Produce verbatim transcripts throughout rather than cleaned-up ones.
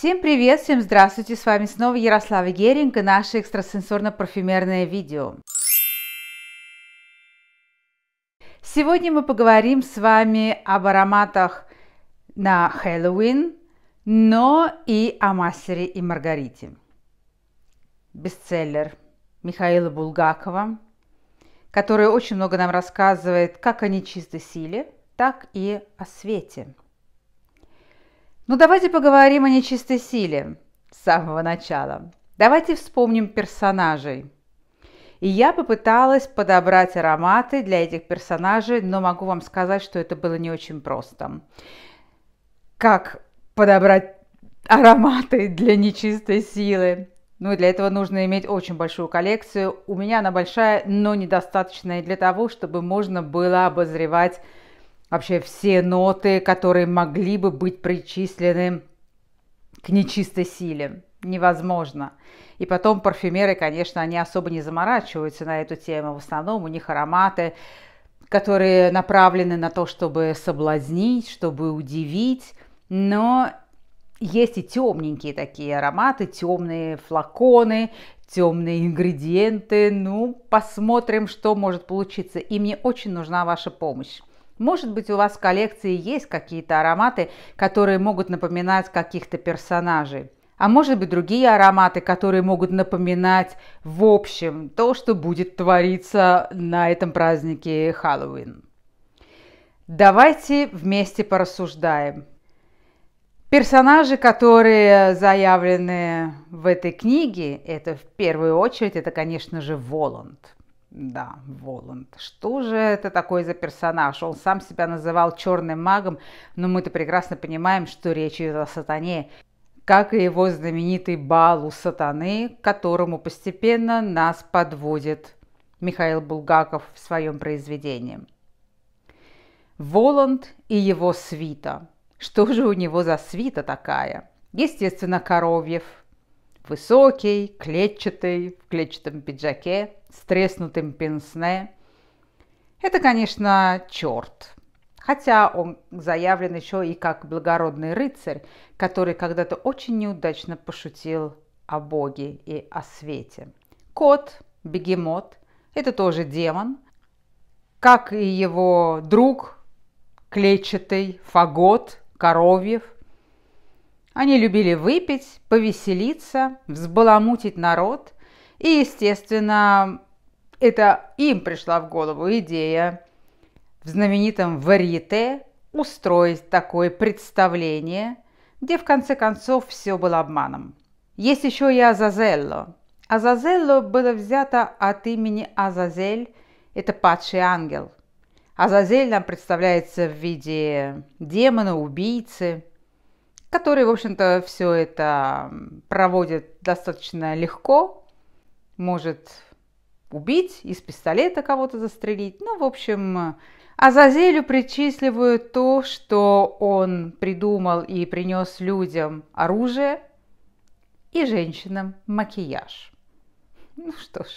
Всем привет, всем здравствуйте, с вами снова Ярослава Геринг и наше экстрасенсорно-парфюмерное видео. Сегодня мы поговорим с вами об ароматах на Хэллоуин, но и о Мастере и Маргарите. Бестселлер Михаила Булгакова, который очень много нам рассказывает как о нечистой силе, так и о свете. Ну, давайте поговорим о нечистой силе с самого начала. Давайте вспомним персонажей. И я попыталась подобрать ароматы для этих персонажей, но могу вам сказать, что это было не очень просто. Как подобрать ароматы для нечистой силы? Ну, и для этого нужно иметь очень большую коллекцию. У меня она большая, но недостаточная для того, чтобы можно было обозревать вообще все ноты, которые могли бы быть причислены к нечистой силе. Невозможно. И потом парфюмеры, конечно, они особо не заморачиваются на эту тему. В основном у них ароматы, которые направлены на то, чтобы соблазнить, чтобы удивить. Но есть и темненькие такие ароматы, темные флаконы, темные ингредиенты. Ну, посмотрим, что может получиться. И мне очень нужна ваша помощь. Может быть, у вас в коллекции есть какие-то ароматы, которые могут напоминать каких-то персонажей. А может быть, другие ароматы, которые могут напоминать, в общем, то, что будет твориться на этом празднике Хэллоуин. Давайте вместе порассуждаем. Персонажи, которые заявлены в этой книге, это в первую очередь, это, конечно же, Воланд. Да, Воланд. Что же это такое за персонаж? Он сам себя называл черным магом, но мы-то прекрасно понимаем, что речь идет о сатане, как и его знаменитый бал у сатаны, к которому постепенно нас подводит Михаил Булгаков в своем произведении. Воланд и его свита. Что же у него за свита такая? Естественно, Коровьев. Высокий, клетчатый, в клетчатом пиджаке, с треснутым пенсне. Это, конечно, черт. Хотя он заявлен еще и как благородный рыцарь, который когда-то очень неудачно пошутил о Боге и о свете. Кот, Бегемот, это тоже демон. Как и его друг, клетчатый, Фагот, Коровьев. Они любили выпить, повеселиться, взбаламутить народ. И, естественно, это им пришла в голову идея в знаменитом варьете устроить такое представление, где, в конце концов, все было обманом. Есть еще и Азазелло. Азазелло было взято от имени Азазель, это падший ангел. Азазель нам представляется в виде демона, убийцы, который, в общем-то, все это проводит достаточно легко, может убить, из пистолета кого-то застрелить. Ну, в общем, Азазелю причисливают то, что он придумал и принес людям оружие и женщинам макияж. Ну что ж,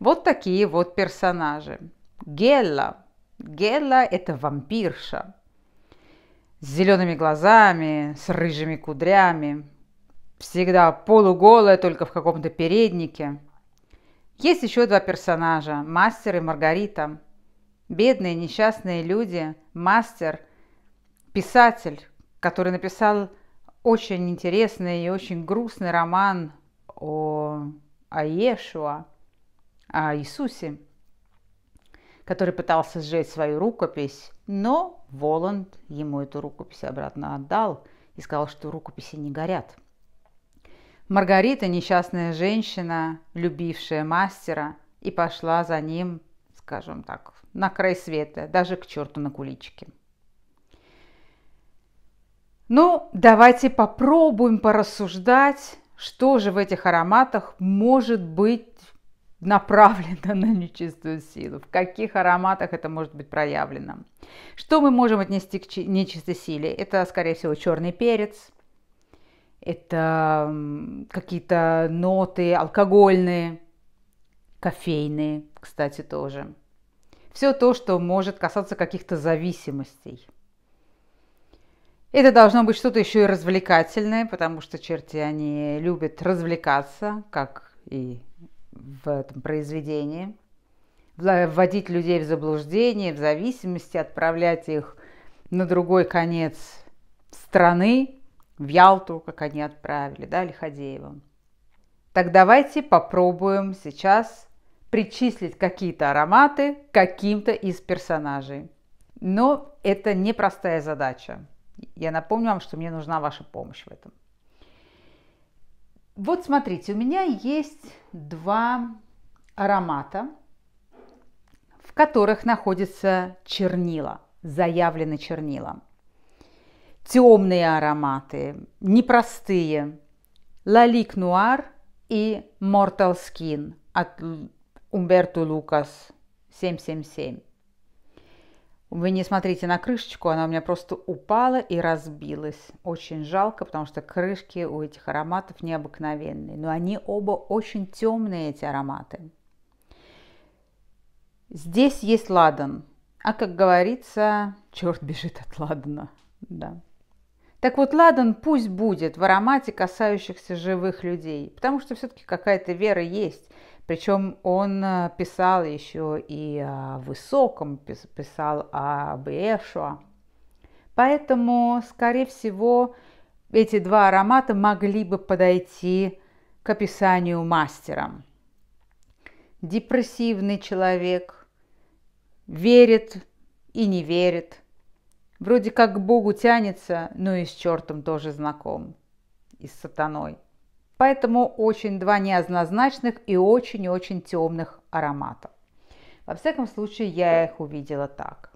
вот такие вот персонажи. Гелла. Гелла – это вампирша. С зелеными глазами, с рыжими кудрями, всегда полуголая, только в каком-то переднике. Есть еще два персонажа, Мастер и Маргарита. Бедные, несчастные люди. Мастер – писатель, который написал очень интересный и очень грустный роман о, о Иешуа, о Иисусе, который пытался сжечь свою рукопись, но Воланд ему эту рукопись обратно отдал и сказал, что рукописи не горят. Маргарита – несчастная женщина, любившая мастера, и пошла за ним, скажем так, на край света, даже к черту на куличке. Ну, давайте попробуем порассуждать, что же в этих ароматах может быть направлено на нечистую силу, в каких ароматах это может быть проявлено. Что мы можем отнести к нечистой силе? Это, скорее всего, черный перец, это какие-то ноты алкогольные, кофейные, кстати, тоже. Все то, что может касаться каких-то зависимостей. Это должно быть что-то еще и развлекательное, потому что черти, они любят развлекаться, как и в этом произведении. Вводить людей в заблуждение, в зависимости, отправлять их на другой конец страны, в Ялту, как они отправили, да, Лиходеева. Так давайте попробуем сейчас причислить какие-то ароматы каким-то из персонажей. Но это непростая задача. Я напомню вам, что мне нужна ваша помощь в этом. Вот смотрите, у меня есть два аромата, в которых находятся чернила, заявлены чернила. Темные ароматы, непростые, Lalique Noire и Mortal Skin от Humberto Lucas семь семь семь. Вы не смотрите на крышечку, она у меня просто упала и разбилась. Очень жалко, потому что крышки у этих ароматов необыкновенные. Но они оба очень темные, эти ароматы. Здесь есть ладан. А как говорится, черт бежит от ладана. Да. Так вот, ладан пусть будет в аромате, касающихся живых людей. Потому что все-таки какая-то вера есть. Причем он писал еще и о высоком, писал об Иешуа. Поэтому, скорее всего, эти два аромата могли бы подойти к описанию мастера. Депрессивный человек, верит и не верит. Вроде как к Богу тянется, но и с чертом тоже знаком, и с сатаной. Поэтому очень два неоднозначных и очень-очень темных аромата. Во всяком случае, я их увидела так.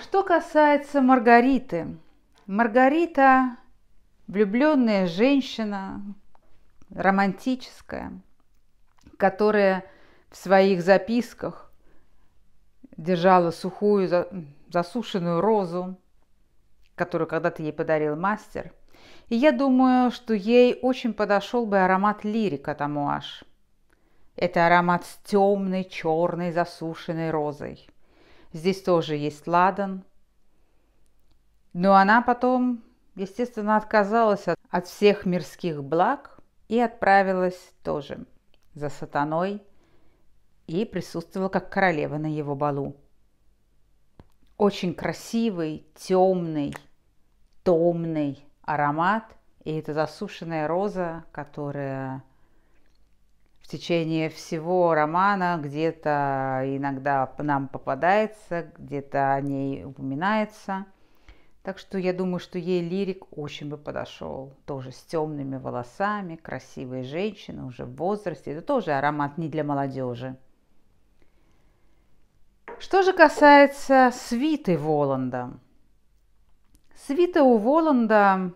Что касается Маргариты. Маргарита – влюбленная женщина, романтическая, которая в своих записках держала сухую, засушенную розу, которую когда-то ей подарил мастер. И я думаю, что ей очень подошел бы аромат Lyric от Amouage. Это аромат с темной, черной, засушенной розой. Здесь тоже есть ладан. Но она потом, естественно, отказалась от, от всех мирских благ и отправилась тоже за сатаной и присутствовала как королева на его балу. Очень красивый, темный, томный аромат, и это засушенная роза, которая в течение всего романа где-то иногда нам попадается, где-то о ней упоминается. Так что я думаю, что ей Lyric очень бы подошел. Тоже с темными волосами, красивая женщина, уже в возрасте. Это тоже аромат не для молодежи. Что же касается свиты Воланда. Свита у Воланда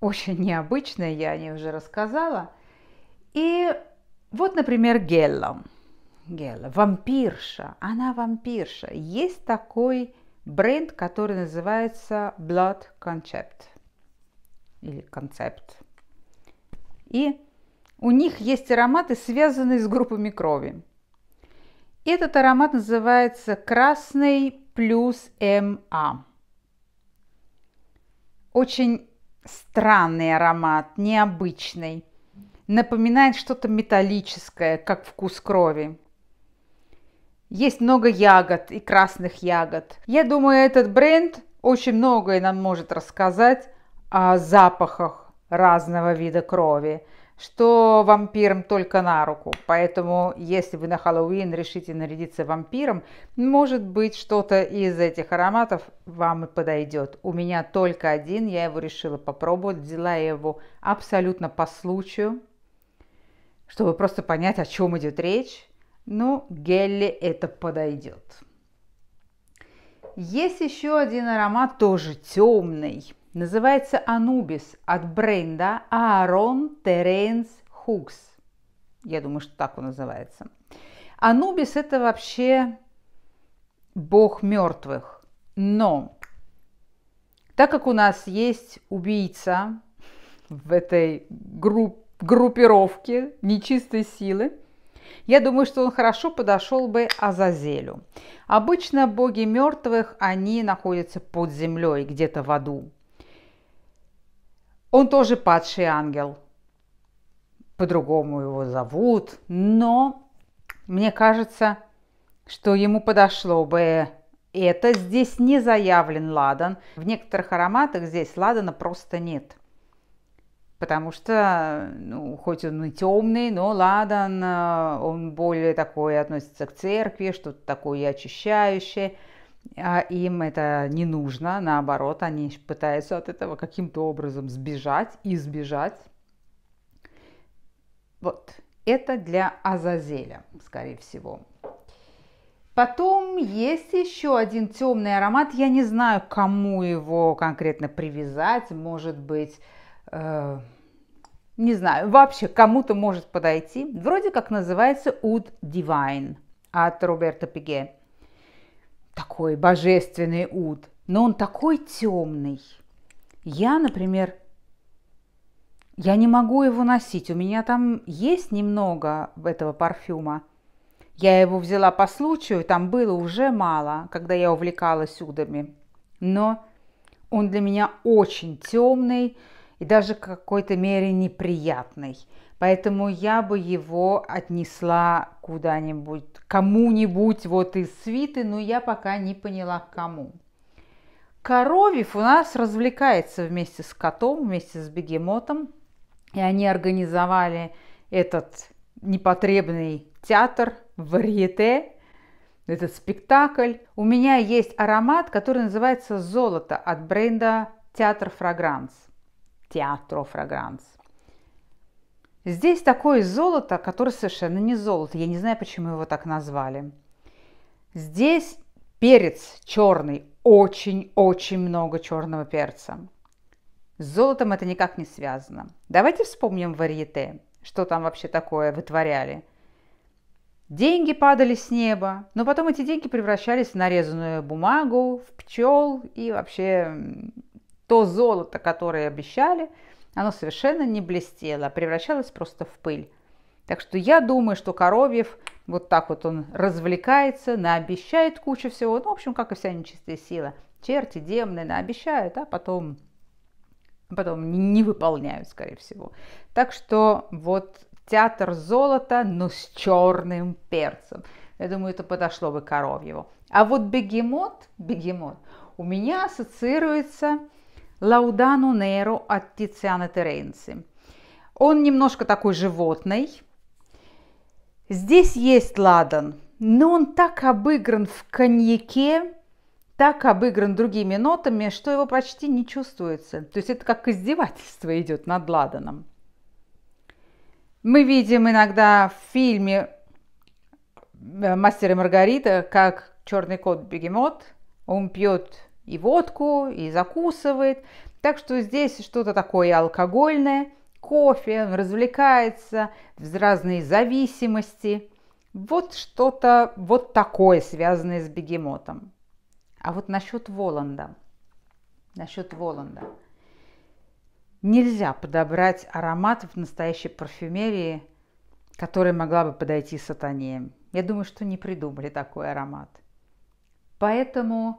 очень необычная, я о ней уже рассказала. И вот, например, Гелла. Гелла, вампирша, она вампирша. Есть такой бренд, который называется Blood Concept. Или Concept. И у них есть ароматы, связанные с группами крови. Этот аромат называется «Красный плюс эм а». Очень странный аромат, необычный. Напоминает что-то металлическое, как вкус крови. Есть много ягод и красных ягод. Я думаю, этот бренд очень многое нам может рассказать о запахах разного вида крови, что вампирам только на руку. Поэтому, если вы на Хэллоуин решите нарядиться вампиром, может быть, что-то из этих ароматов вам и подойдет. У меня только один, я его решила попробовать. Взяла его абсолютно по случаю, чтобы просто понять, о чем идет речь. Ну, Гелле это подойдет. Есть еще один аромат, тоже темный. Называется «Анубис» от бренда Aaron Terence Hughes. Я думаю, что так он называется. «Анубис» – это вообще бог мертвых. Но так как у нас есть убийца в этой групп- группировке нечистой силы, я думаю, что он хорошо подошел бы Азазелю. Обычно боги мертвых, они находятся под землей, где-то в аду. Он тоже падший ангел. По-другому его зовут. Но мне кажется, что ему подошло бы это. Здесь не заявлен ладан. В некоторых ароматах здесь ладана просто нет. Потому что, ну, хоть он и темный, но ладан, он более такой относится к церкви, что-то такое очищающее. А им это не нужно, наоборот, они пытаются от этого каким-то образом сбежать и избежать. Вот, это для Азазеля, скорее всего. Потом есть еще один темный аромат, я не знаю, кому его конкретно привязать, может быть... не знаю, вообще кому-то может подойти. Вроде как называется Уд Дивайн от Роберта Пиге. Такой божественный уд, но он такой темный. Я, например, я не могу его носить. У меня там есть немного этого парфюма. Я его взяла по случаю, там было уже мало, когда я увлекалась удами. Но он для меня очень темный. И даже в какой-то мере неприятный. Поэтому я бы его отнесла куда-нибудь, кому-нибудь вот из свиты, но я пока не поняла, к кому. Коровьев у нас развлекается вместе с котом, вместе с бегемотом. И они организовали этот непотребный театр, варьете, этот спектакль. У меня есть аромат, который называется «Золото» от бренда «Театр Фрагранс». Театро Фрагранс. Здесь такое золото, которое совершенно не золото. Я не знаю, почему его так назвали. Здесь перец черный. Очень-очень много черного перца. С золотом это никак не связано. Давайте вспомним варьете. Что там вообще такое вытворяли. Деньги падали с неба. Но потом эти деньги превращались в нарезанную бумагу, в пчел и вообще... То золото, которое обещали, оно совершенно не блестело, превращалось просто в пыль. Так что я думаю, что Коровьев вот так вот он развлекается, наобещает кучу всего. Ну, в общем, как и вся нечистая сила. Черти, демоны наобещают, а потом, потом не выполняют, скорее всего. Так что вот театр золота, но с черным перцем. Я думаю, это подошло бы Коровьеву. А вот бегемот, бегемот у меня ассоциируется... Лаудану Неро от Тициана Теренци. Он немножко такой животный. Здесь есть ладан, но он так обыгран в коньяке, так обыгран другими нотами, что его почти не чувствуется. То есть это как издевательство идет над ладаном. Мы видим иногда в фильме «Мастер и Маргарита», как черный кот Бегемот, он пьет и водку, и закусывает. Так что здесь что-то такое алкогольное, кофе, развлекается, разные зависимости. Вот что-то вот такое, связанное с бегемотом. А вот насчет Воланда. Насчет Воланда. Нельзя подобрать аромат в настоящей парфюмерии, который могла бы подойти сатане. Я думаю, что не придумали такой аромат. Поэтому...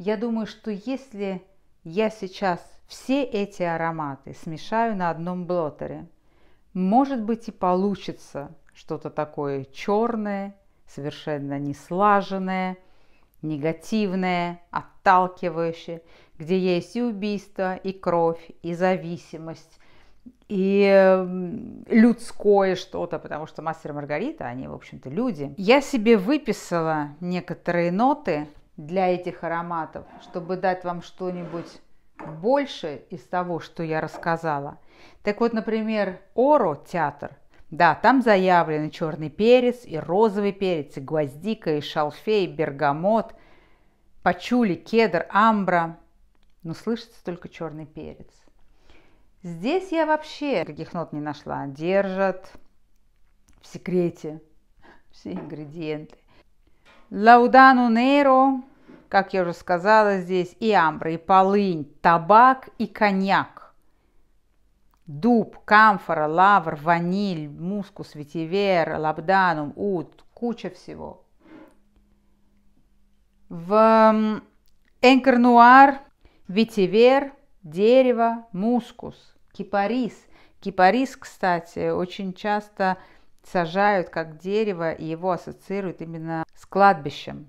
я думаю, что если я сейчас все эти ароматы смешаю на одном блотере, может быть и получится что-то такое черное, совершенно неслаженное, негативное, отталкивающее, где есть и убийство, и кровь, и зависимость, и людское что-то, потому что «Мастер и Маргарита», они, в общем-то, люди. Я себе выписала некоторые ноты для этих ароматов, чтобы дать вам что-нибудь больше из того, что я рассказала. Так вот, например, Оро Театр. Да, там заявлены черный перец и розовый перец, и гвоздика, и шалфей, и бергамот, пачули, кедр, амбра. Но слышится только черный перец. Здесь я вообще каких нот не нашла. Держат в секрете все ингредиенты. Лаудану Неро, как я уже сказала, здесь и амбра, и полынь, табак и коньяк. Дуб, камфора, лавр, ваниль, мускус, ветивер, лабданум, уд, куча всего. В Encre Noire ветивер, дерево, мускус, кипарис. Кипарис, кстати, очень часто сажают как дерево и его ассоциируют именно с кладбищем.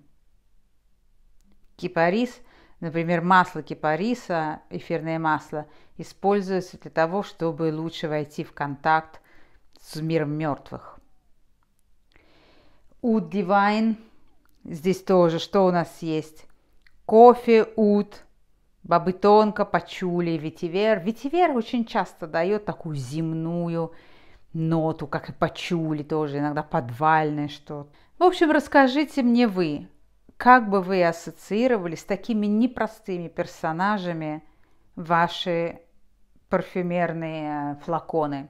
Кипарис, например, масло кипариса, эфирное масло, используется для того, чтобы лучше войти в контакт с миром мертвых. Уд Дивайн. Здесь тоже что у нас есть? Кофе, уд, бобы тонко, пачули, ветивер. Ветивер очень часто дает такую земную ноту, как и пачули тоже, иногда подвальное что-то. В общем, расскажите мне вы, как бы вы ассоциировали с такими непростыми персонажами ваши парфюмерные флаконы?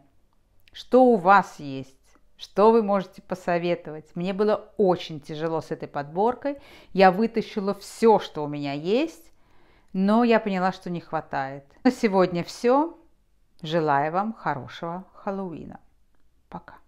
Что у вас есть? Что вы можете посоветовать? Мне было очень тяжело с этой подборкой. Я вытащила все, что у меня есть, но я поняла, что не хватает. На сегодня все. Желаю вам хорошего Хэллоуина. Пока.